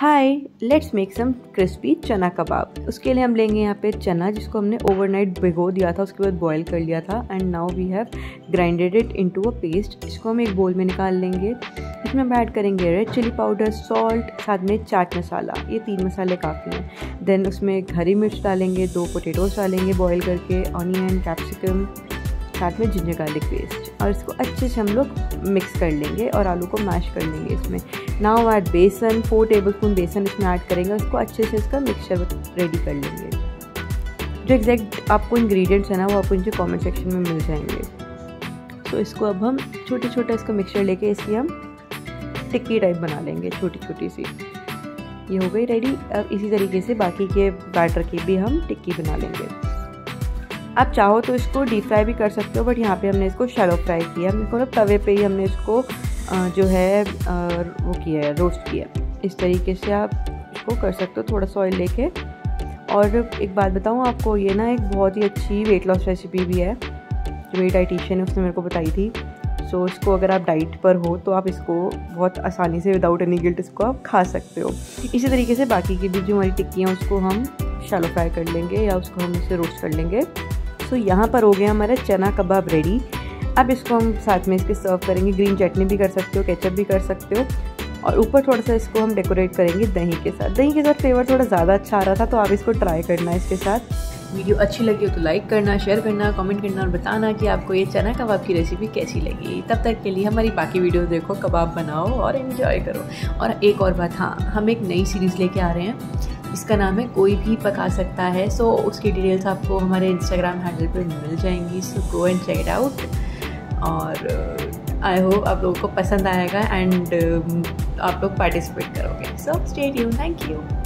Hi, let's make some crispy chana कबाब। उसके लिए हम लेंगे यहाँ पे चना जिसको हमने ओवरनाइट भिगो दिया था, उसके बाद बॉईल कर लिया था। And now we have grinded it into a paste. इसको हम एक बोल में निकाल लेंगे। इसमें हम ऐड करेंगे रेड चिली पाउडर, सॉल्ट, साथ में चाट मसाला। ये 3 मसाले काफ़ी हैं। देन उसमें हरी मिर्च डालेंगे, 2 पोटैटोज़ डालेंगे बॉईल करके, ऑनियन, कैप्सिकम, साथ में जिंजर गार्लिक पेस्ट। और इसको अच्छे से हम लोग मिक्स कर लेंगे और आलू को मैश कर लेंगे इसमें। नाउ ऐड बेसन, 4 टेबलस्पून बेसन इसमें ऐड करेंगे। इसको अच्छे से इसका मिक्सचर रेडी कर लेंगे। जो एग्जैक्ट आपको इंग्रेडिएंट्स है ना, वो आपको इनके कमेंट सेक्शन में मिल जाएंगे। तो इसको अब हम छोटे छोटा इसका मिक्सचर लेके इसकी हम टिक्की टाइप बना लेंगे, छोटी छोटी सी। ये हो गई रेडी। अब इसी तरीके से बाकी के बैटर की भी हम टिक्की बना लेंगे। आप चाहो तो इसको डीप फ्राई भी कर सकते हो, बट यहाँ पे हमने इसको शैलो फ्राई किया। हमने तवे पे ही हमने इसको जो है वो किया है, रोस्ट किया। इस तरीके से आप इसको कर सकते हो, थोड़ा सा ऑयल लेके। और एक बात बताऊँ आपको, ये ना एक बहुत ही अच्छी वेट लॉस रेसिपी भी है जो मेरी डाइटिशियन है उसने मेरे को बताई थी। सो इसको अगर आप डाइट पर हो तो आप इसको बहुत आसानी से विदाउट एनी गिल्ट इसको आप खा सकते हो। इसी तरीके से बाकी की भी जो हमारी टिक्कियाँ उसको हम शैलो फ्राई कर लेंगे या उसको हम इसे रोस्ट कर लेंगे। तो यहाँ पर हो गया हमारा चना कबाब रेडी। अब इसको हम साथ में इसके सर्व करेंगे। ग्रीन चटनी भी कर सकते हो, केचप भी कर सकते हो। और ऊपर थोड़ा सा इसको हम डेकोरेट करेंगे दही के साथ। दही के साथ फ्लेवर थोड़ा ज़्यादा अच्छा आ रहा था, तो आप इसको ट्राई करना इसके साथ। वीडियो अच्छी लगी हो तो लाइक करना, शेयर करना, कमेंट करना और बताना कि आपको ये चना कबाब की रेसिपी कैसी लगी। तब तक के लिए हमारी बाकी वीडियोस देखो, कबाब बनाओ और एंजॉय करो। और एक और बात, हाँ, हम एक नई सीरीज़ लेके आ रहे हैं। इसका नाम है कोई भी पका सकता है। सो उसकी डिटेल्स आपको हमारे इंस्टाग्राम हैंडल पे मिल जाएंगी। So go and check it out. और आई होप आप लोगों को पसंद आएगा एंड आप लोग पार्टिसिपेट करोगे। So stay tuned. Thank you.